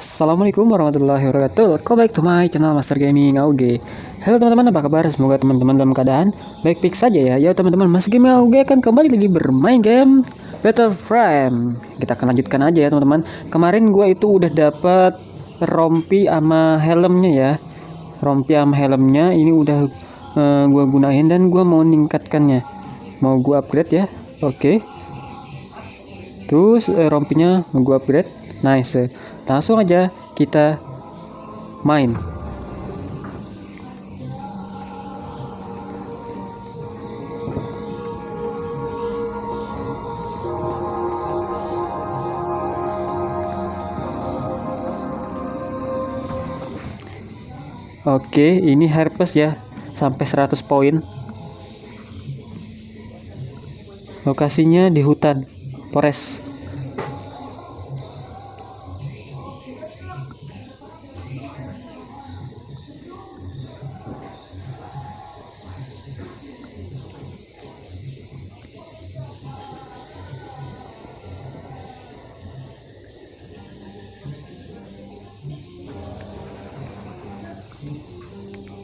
Assalamualaikum warahmatullahi wabarakatuh. Welcome back to my channel Master Gaming AUG. Halo teman-teman, apa kabar? Semoga teman-teman dalam keadaan baik-baik saja ya. Ya teman-teman, Master Gaming AUG akan kembali lagi bermain game Battle Frame. Kita akan lanjutkan aja ya teman-teman. Kemarin gue itu udah dapat rompi sama helmnya ya. Rompi sama helmnya ini udah gue gunain dan gue mau meningkatkannya. Mau gue upgrade ya. Oke. Terus rompinya mau gue upgrade. Nice, langsung aja kita main. Oke, ini harvest ya, sampai 100 poin. Lokasinya di hutan Forest.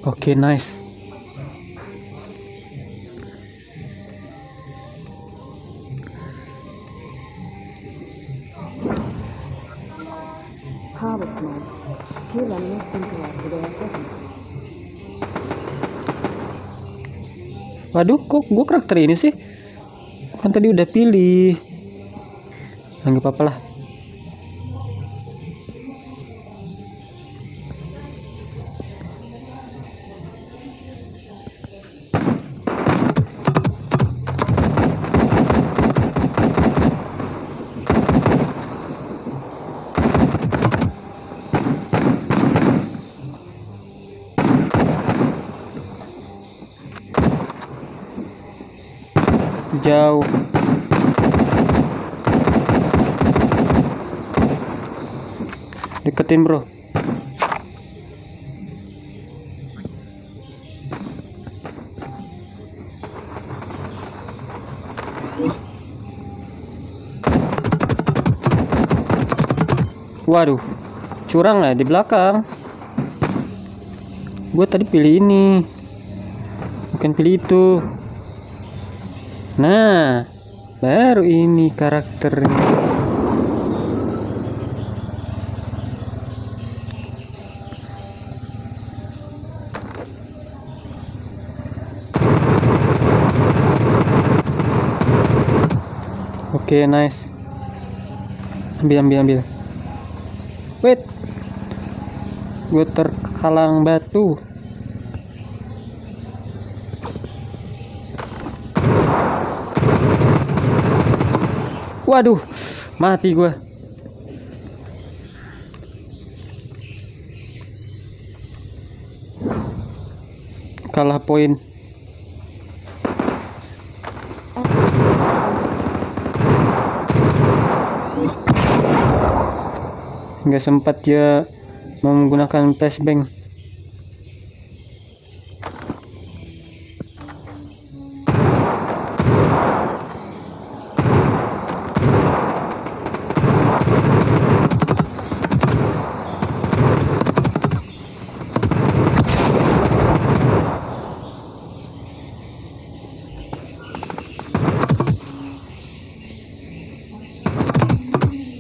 Oke, nice. Waduh, kok gue karakter ini sih? Kan tadi udah pilih. Anggap apa lah. Jauh. Deketin, bro. Waduh, curang lah di belakang. Gue tadi pilih ini, bukan pilih itu. Nah, baru ini karakternya. Oke, nice. Ambil. Wait, gue terkalang batu. Waduh, mati gue. Kalah poin. Nggak sempat dia menggunakan flashbang.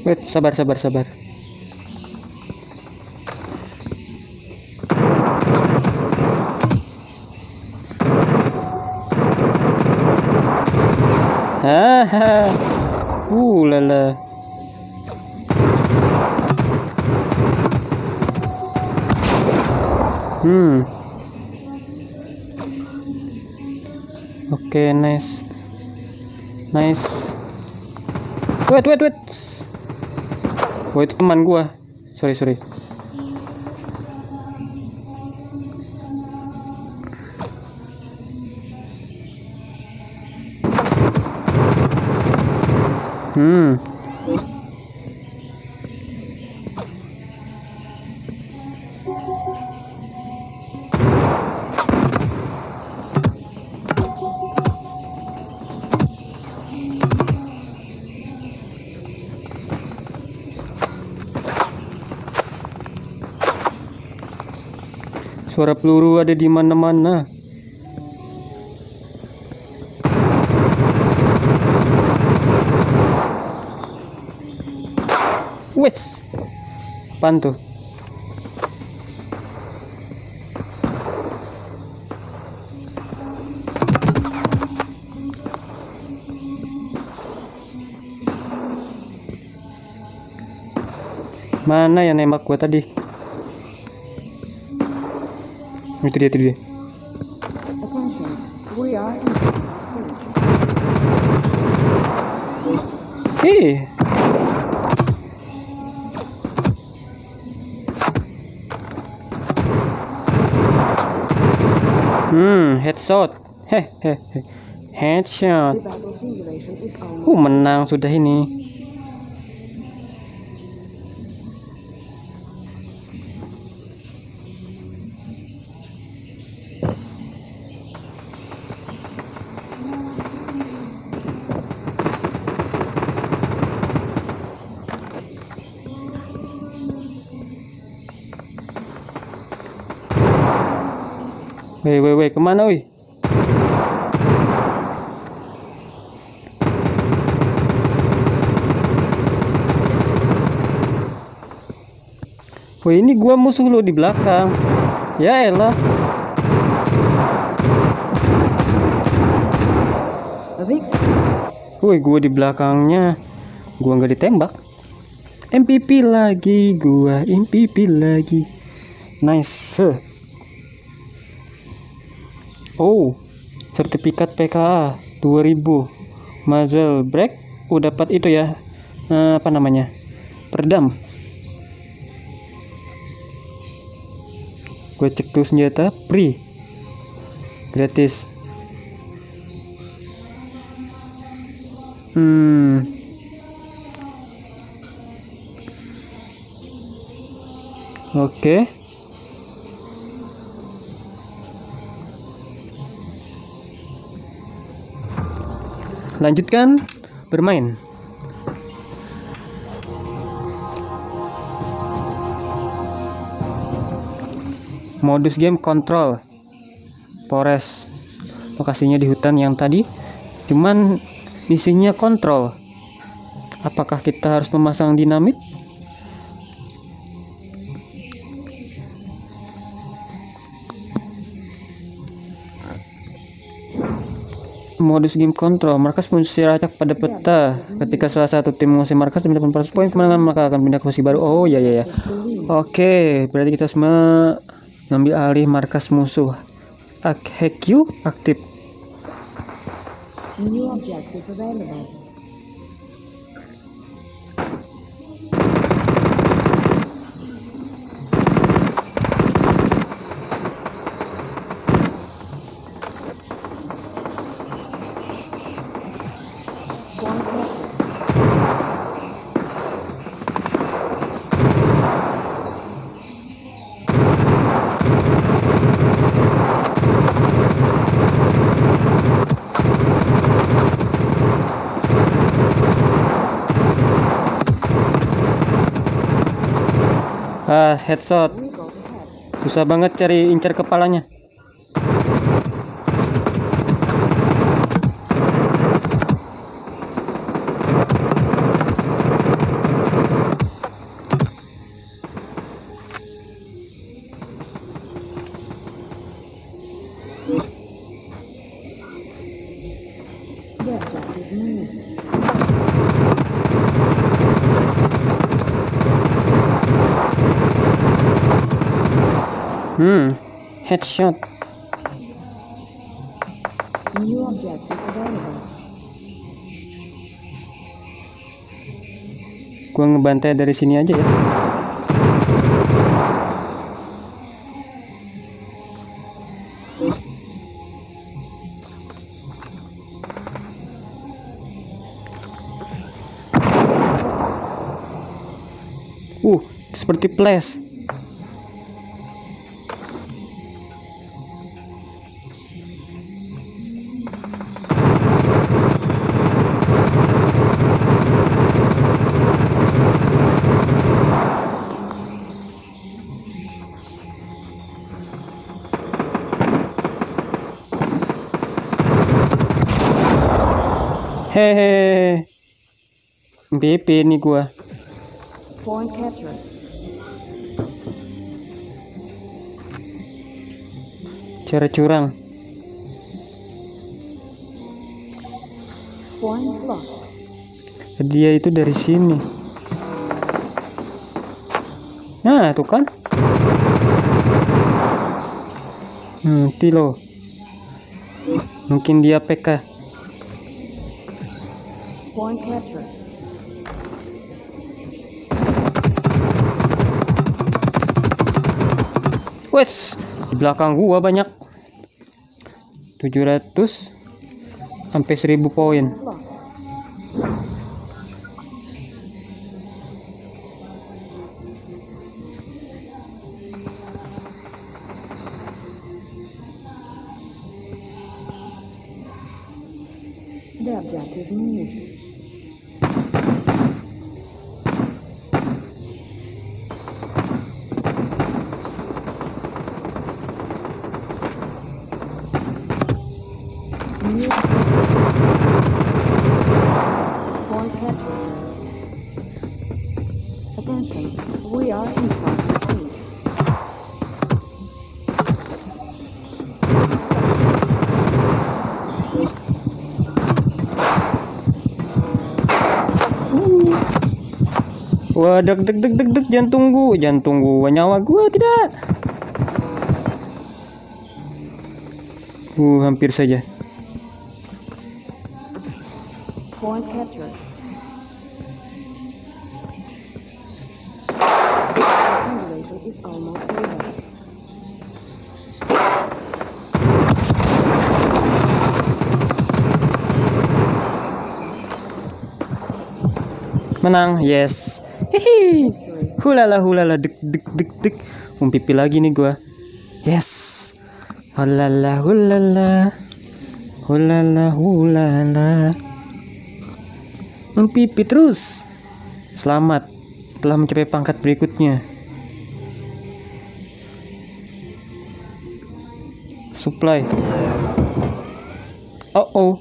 Wait, sabar. Haha. Lala. Oke, nice. Wait. Oh, itu teman gua. Sorry. Suara peluru ada di mana-mana. Wes, pantu. Mana yang nembak gua tadi? Itu dia, itu dia. Hei. Headshot. Headshot. Menang sudah ini. Weh, kemana wih? Weh, ini gua musuh lo di belakang. Ya elah. Weh, gua di belakangnya. Gua nggak ditembak. MPP lagi, gua MPP lagi. Nice. Oh, sertifikat PKA 2000 muzzle break. Dapat itu ya, apa namanya, peredam. Gue cek tuh senjata free, gratis. Oke. Lanjutkan bermain. Modus game kontrol Forest. Lokasinya di hutan yang tadi. Cuman misinya kontrol. Apakah kita harus memasang dinamit? Modus game kontrol, markas posisi acak pada peta. Ketika salah satu tim menguasai markas dan mendapat 100 poin kemenangan, maka akan pindah ke posisi baru. Oh ya ya ya. Oke, berarti kita harus mengambil alih markas musuh. HQ aktif. Headshot. Susah banget cari incer kepalanya. Headshot. New objective available. Gua ngebantai dari sini aja ya. Seperti flash. Hehehe. BP nih gua. Cara curang. Dia itu dari sini. Nah, tuh kan. Tilo. Mungkin dia PK. Wes, di belakang gua banyak 700 sampai 1000 poin. Wah, deg-deg, jangan tunggu nyawa gua tidak. Hampir saja. Menang, yes. Hihi. Hulala deg. Pipi lagi nih gua. Yes. Hulala. Pipi terus. Selamat telah mencapai pangkat berikutnya. Supply. Oh.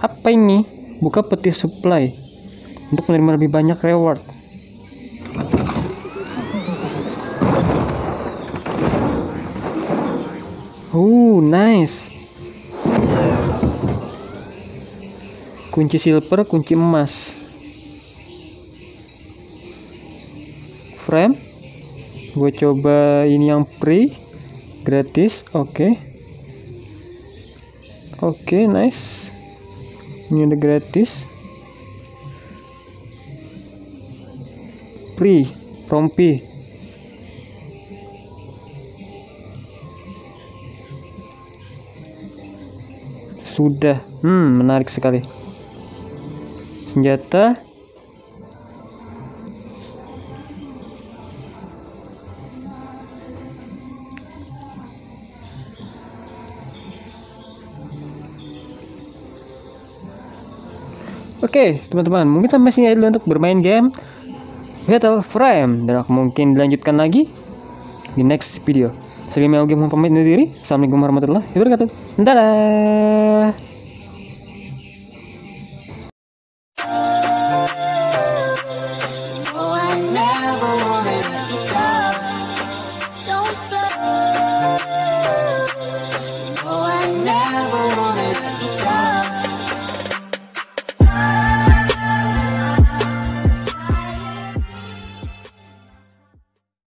Apa ini? Buka peti supply. Untuk menerima lebih banyak reward. Nice. Kunci silver, kunci emas. Frame. Gue coba ini yang free, gratis. Oke, nice. Ini udah gratis. Free, rompi. Sudah. Menarik sekali. Senjata. Oke, teman-teman, mungkin sampai sini aja dulu untuk bermain game Battle Frame, dan mungkin dilanjutkan lagi di next video. Saya Master Gaming AUG mohon pamit undur diri. Assalamualaikum warahmatullahi wabarakatuh. Dadah.